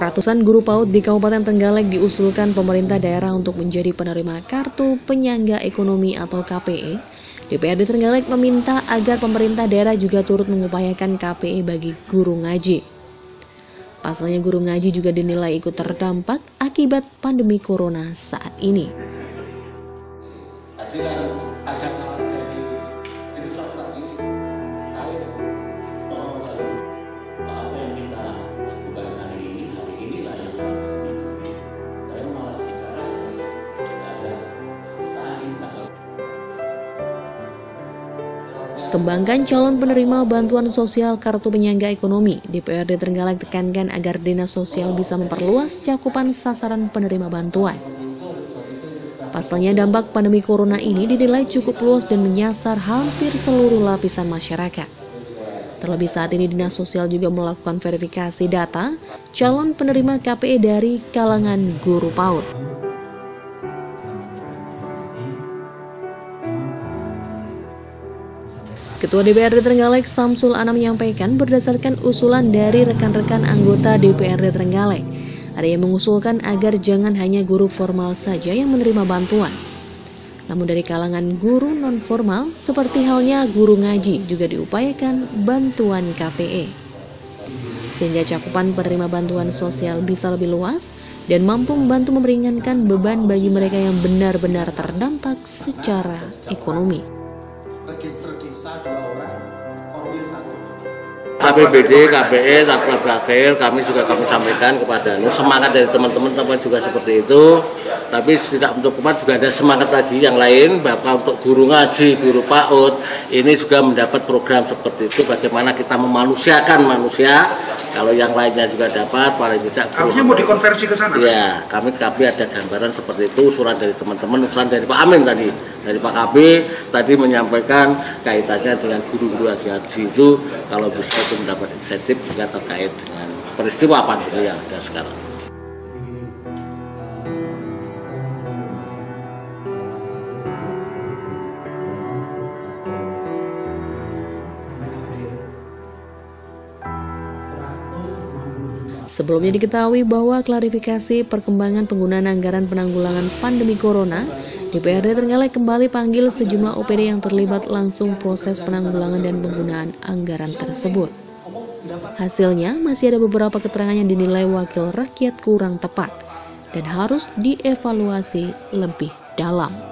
Ratusan guru PAUD di Kabupaten Trenggalek diusulkan pemerintah daerah untuk menjadi penerima Kartu Penyangga Ekonomi atau KPE. DPRD Trenggalek meminta agar pemerintah daerah juga turut mengupayakan KPE bagi guru ngaji. Pasalnya guru ngaji juga dinilai ikut terdampak akibat pandemi corona saat ini. Kembangkan calon penerima bantuan sosial kartu penyangga ekonomi, DPRD Trenggalek tekankan agar dinas sosial bisa memperluas cakupan sasaran penerima bantuan. Pasalnya dampak pandemi corona ini dinilai cukup luas dan menyasar hampir seluruh lapisan masyarakat. Terlebih saat ini dinas sosial juga melakukan verifikasi data calon penerima KPE dari kalangan guru PAUD. Ketua DPRD Trenggalek Samsul Anam menyampaikan berdasarkan usulan dari rekan-rekan anggota DPRD Trenggalek. Ada yang mengusulkan agar jangan hanya guru formal saja yang menerima bantuan. Namun dari kalangan guru non-formal seperti halnya guru ngaji juga diupayakan bantuan KPE. Sehingga cakupan penerima bantuan sosial bisa lebih luas dan mampu membantu meringankan beban bagi mereka yang benar-benar terdampak secara ekonomi. Register desa 2 orang, Orwil 1. APBD, KPE, Satpol Praktir, kami sampaikan kepada semangat dari teman-teman juga seperti itu. Tapi tidak untuk kumat juga ada semangat lagi yang lain, Bapak untuk guru ngaji, guru PAUD, ini juga mendapat program seperti itu. Bagaimana kita memanusiakan manusia, kalau yang lainnya juga dapat, paling tidak. Kamunya mau dikonversi ke sana? Iya, kami ada gambaran seperti itu, usulan dari teman-teman, usulan dari Pak Amin tadi. Dari Pak KB tadi menyampaikan kaitannya dengan guru-guru ngaji itu kalau bisa itu mendapat insentif juga terkait dengan peristiwa pandemi yang ada sekarang. Sebelumnya diketahui bahwa klarifikasi perkembangan penggunaan anggaran penanggulangan pandemi corona, DPRD Trenggalek kembali panggil sejumlah OPD yang terlibat langsung proses penanggulangan dan penggunaan anggaran tersebut. Hasilnya, masih ada beberapa keterangan yang dinilai wakil rakyat kurang tepat dan harus dievaluasi lebih dalam.